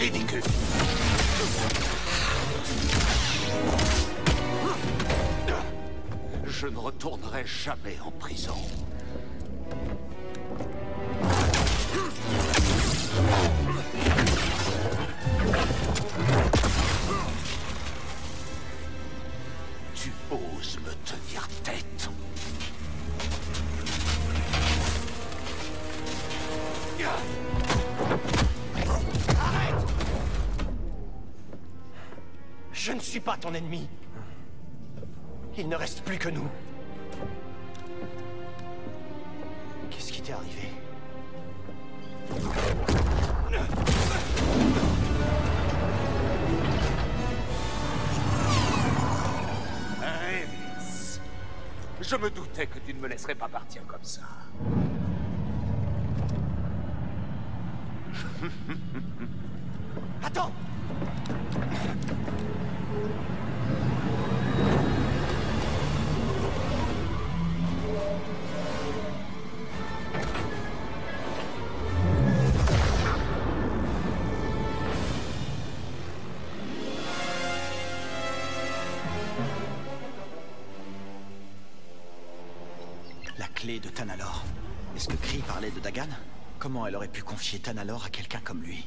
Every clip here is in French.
ridicule. Je ne retournerai jamais en prison. Tu oses me tenir tête. Arrête! Je ne suis pas ton ennemi. Il ne reste plus que nous. Qu'est-ce qui t'est arrivé? Je me doutais que tu ne me laisserais pas partir comme ça. Attends! La clé de Tanalorr. Est-ce que Kri parlait de Dagan ? Comment elle aurait pu confier Tanalorr à quelqu'un comme lui?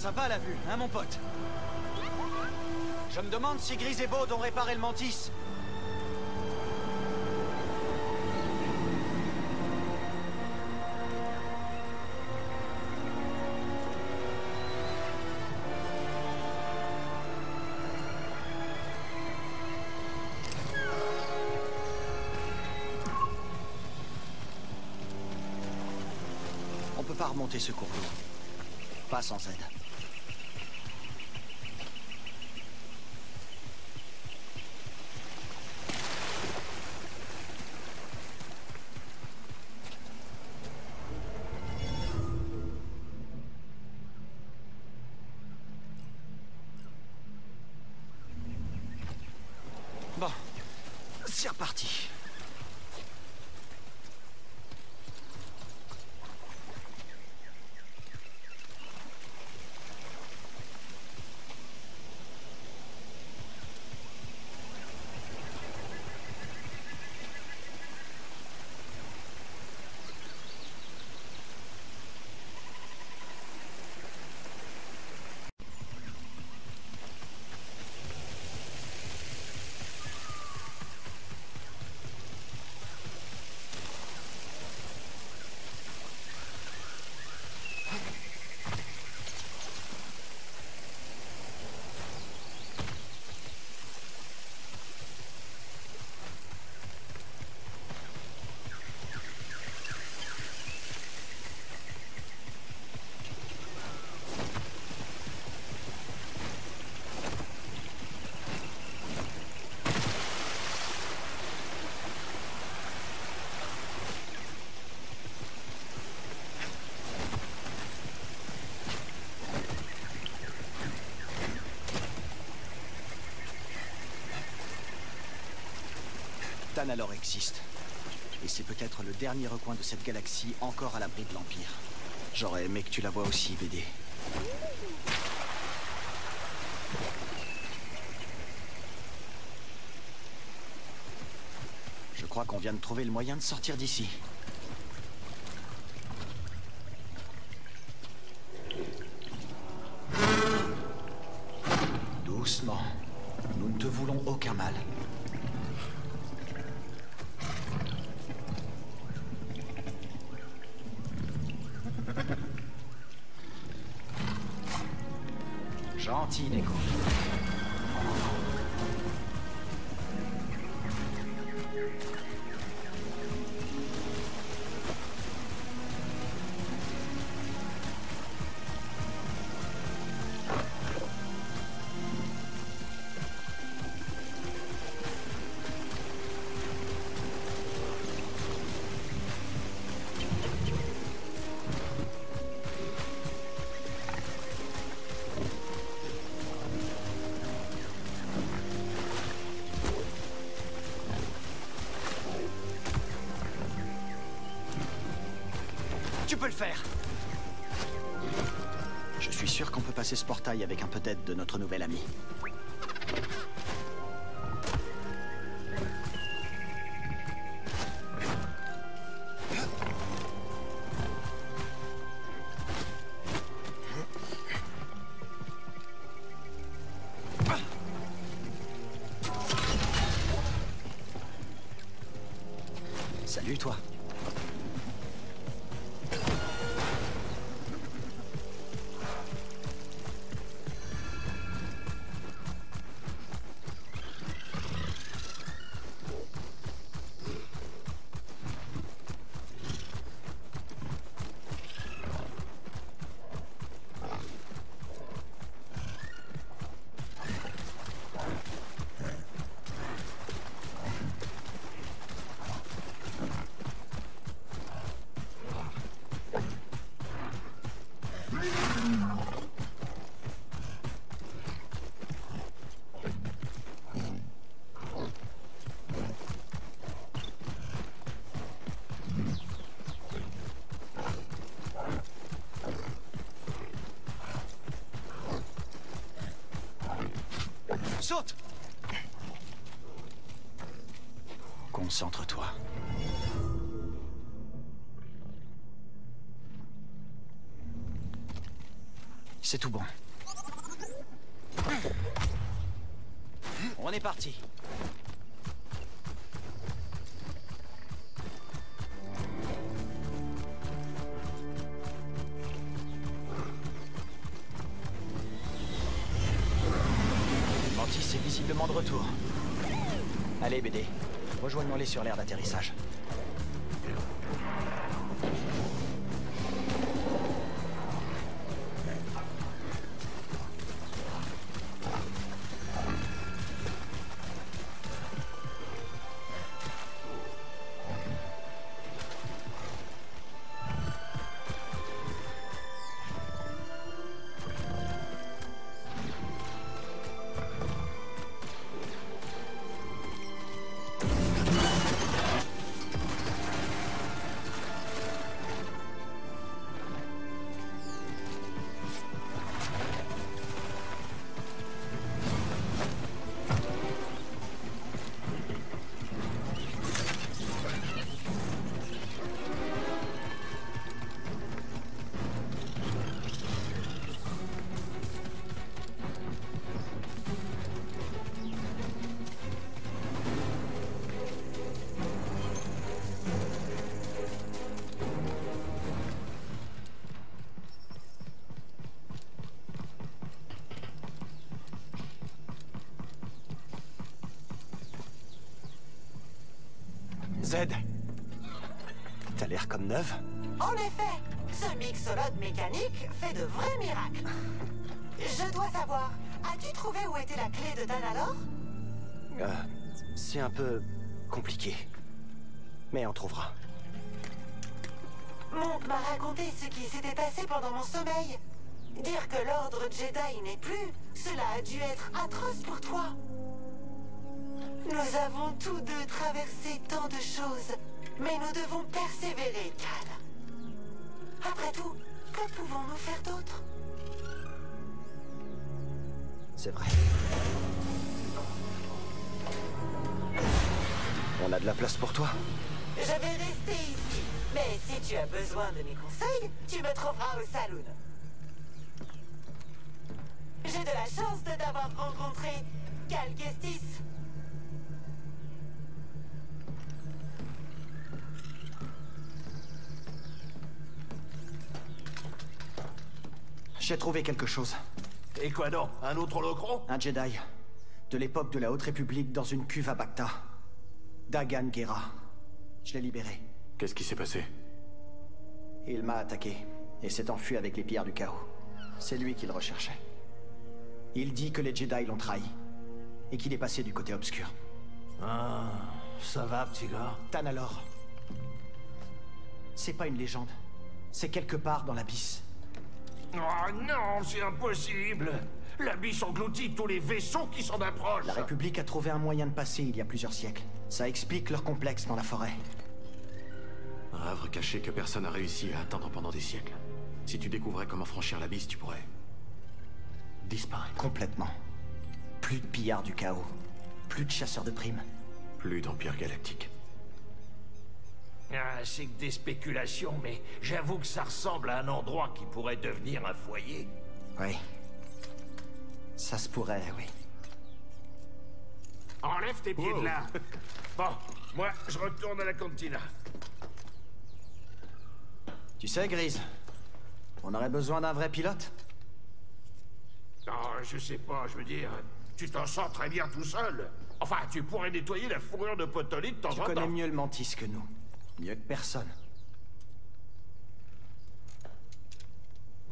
Ça va la vue, hein mon pote? Je me demande si Greez et Baud ont réparé le Mantis. On peut pas remonter ce cours d'eau. Pas sans aide. Tanalorr existe. Et c'est peut-être le dernier recoin de cette galaxie encore à l'abri de l'Empire. J'aurais aimé que tu la vois aussi, BD. Je crois qu'on vient de trouver le moyen de sortir d'ici. Doucement. Nous ne te voulons aucun mal. Gentil, Nekkos. Je suis sûr qu'on peut passer ce portail avec un peu d'aide de notre nouvel ami. Salut toi. Saute! Concentre-toi. C'est tout bon. On est parti. C'est visiblement de retour. Allez, BD, rejoignons-les sur l'aire d'atterrissage. Z, t'as l'air comme neuve. En effet, ce mixolode mécanique fait de vrais miracles. Je dois savoir, as-tu trouvé où était la clé de Tanalorr? C'est un peu compliqué, mais on trouvera. Monk m'a raconté ce qui s'était passé pendant mon sommeil. Dire que l'ordre Jedi n'est plus, cela a dû être atroce pour toi. Nous Nous avons tous deux traversé tant de choses, mais nous devons persévérer, Cal. Après tout, que pouvons-nous faire d'autre? C'est vrai. On a de la place pour toi. Je vais rester ici, mais si tu as besoin de mes conseils, tu me trouveras au saloon. J'ai de la chance de t'avoir rencontré, Cal Kestis. J'ai trouvé quelque chose. Et quoi donc? Un autre holocron? Un Jedi. De l'époque de la Haute République dans une cuve à Bacta. Dagan Gera. Je l'ai libéré. Qu'est-ce qui s'est passé? Il m'a attaqué et s'est enfui avec les pierres du chaos. C'est lui qu'il recherchait. Il dit que les Jedi l'ont trahi et qu'il est passé du côté obscur. Ah, ça va, petit gars? Tanalorr. C'est pas une légende. C'est quelque part dans l'Abysse. Oh non, c'est impossible! L'Abysse engloutit tous les vaisseaux qui s'en approchent! La République a trouvé un moyen de passer il y a plusieurs siècles. Ça explique leur complexe dans la forêt. Un havre caché que personne n'a réussi à atteindre pendant des siècles. Si tu découvrais comment franchir l'Abysse, tu pourrais... disparaître. Complètement. Plus de pillards du chaos. Plus de chasseurs de primes. Plus d'empire galactique. Ah, c'est que des spéculations, mais j'avoue que ça ressemble à un endroit qui pourrait devenir un foyer. Oui. Ça se pourrait, oui. Enlève tes pieds de là. Bon, moi, je retourne à la cantina. Tu sais, Greez, on aurait besoin d'un vrai pilote? Non, je sais pas, je veux dire... Tu t'en sors très bien tout seul. Enfin, tu pourrais nettoyer la fourrure de Potoli de temps en temps. Tu connais mieux le Mantis que nous. Mieux que personne.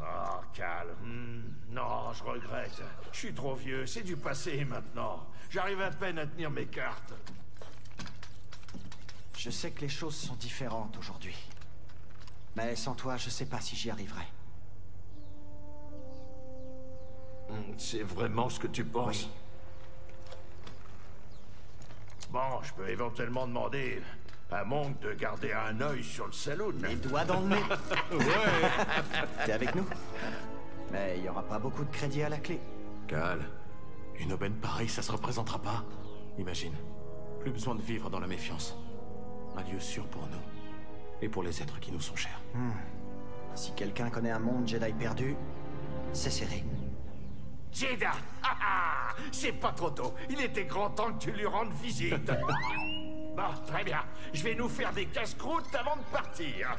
Oh, Cal. Non, je regrette. Je suis trop vieux, c'est du passé maintenant. J'arrive à peine à tenir mes cartes. Je sais que les choses sont différentes aujourd'hui. Mais sans toi, je sais pas si j'y arriverai. C'est vraiment ce que tu penses? Oui. Bon, je peux éventuellement demander... à Monk de garder un œil sur le saloon. Les doigts dans le nez. Ouais. T'es avec nous? Mais il n'y aura pas beaucoup de crédit à la clé. Cal, une aubaine pareille, ça se représentera pas. Imagine, plus besoin de vivre dans la méfiance. Un lieu sûr pour nous, et pour les êtres qui nous sont chers. Si quelqu'un connaît un monde Jedi perdu, c'est serré. Jedi. C'est pas trop tôt, il était grand temps que tu lui rendes visite. Bon, très bien. Je vais nous faire des casse-croûtes avant de partir.